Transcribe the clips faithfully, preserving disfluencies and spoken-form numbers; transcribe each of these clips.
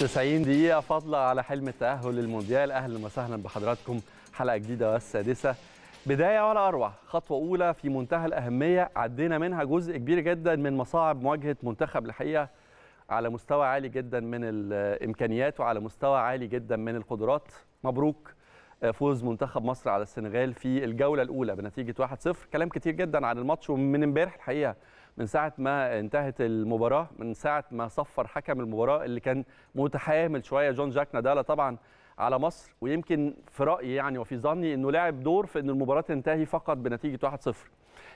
تسعين دقيقة فاضلة على حلم التأهل للمونديال. أهلا وسهلا بحضراتكم حلقة جديدة والسادسة. بداية ولا أروع، خطوة أولى في منتهى الأهمية عدينا منها جزء كبير جدا من مصاعب مواجهة منتخب الحقيقة على مستوى عالي جدا من الإمكانيات وعلى مستوى عالي جدا من القدرات. مبروك فوز منتخب مصر على السنغال في الجولة الأولى بنتيجة واحد صفر. كلام كتير جدا عن الماتش ومن امبارح الحقيقة، من ساعة ما انتهت المباراة، من ساعة ما صفر حكم المباراة اللي كان متحامل شوية جون جاك نادالا طبعا على مصر، ويمكن في رأيي يعني وفي ظني أنه لعب دور في أن المباراة تنتهي فقط بنتيجة واحد صفر.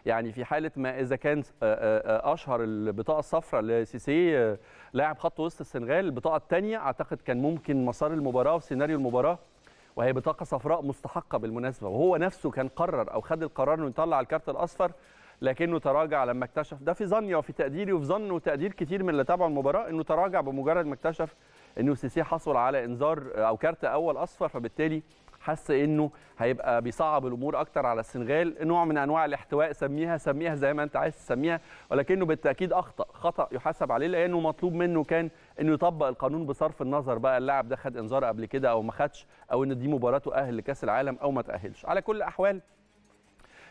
يعني في حالة ما إذا كان أشهر البطاقة الصفراء لسيسي لاعب خط وسط السنغال، البطاقة الثانية أعتقد كان ممكن مسار المباراة وسيناريو المباراة، وهي بطاقة صفراء مستحقة بالمناسبة، وهو نفسه كان قرر أو خد القرار أنه يطلع الكارت الأصفر، لكنه تراجع لما اكتشف، ده في ظني وفي تقديري وفي ظنه تقدير كتير من اللي تابعوا المباراه، انه تراجع بمجرد ما اكتشف انه سيسي حصل على انذار او كارت اول اصفر، فبالتالي حس انه هيبقى بيصعب الامور اكتر على السنغال، نوع من انواع الاحتواء، سميها سميها زي ما انت عايز تسميها، ولكنه بالتاكيد اخطا، خطا يحاسب عليه لانه مطلوب منه كان انه يطبق القانون بصرف النظر بقى اللاعب ده خد انذار قبل كده او ما خدش، او ان دي مباراته اهل لكاس العالم او ما تاهلش. على كل الاحوال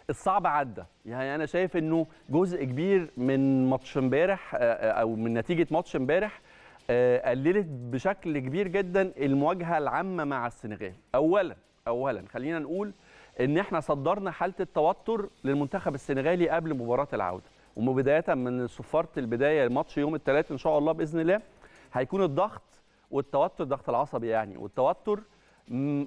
الصعب عدى، يعني أنا شايف إنه جزء كبير من ماتش امبارح أو من نتيجة ماتش امبارح قللت بشكل كبير جدا المواجهة العامة مع السنغال. أولا أولا خلينا نقول إن إحنا صدرنا حالة التوتر للمنتخب السنغالي قبل مباراة العودة، وبداية من صفارة البداية الماتش يوم الثلاث إن شاء الله بإذن الله هيكون الضغط والتوتر، الضغط العصبي يعني والتوتر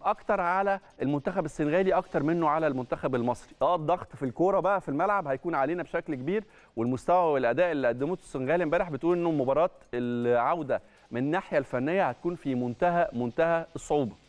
اكتر على المنتخب السنغالي اكتر منه على المنتخب المصري. اه الضغط في الكوره بقى في الملعب هيكون علينا بشكل كبير، والمستوى والاداء اللي قدمته السنغال امبارح بتقول انه مباراه العوده من الناحيه الفنيه هتكون في منتهى منتهى الصعوبه.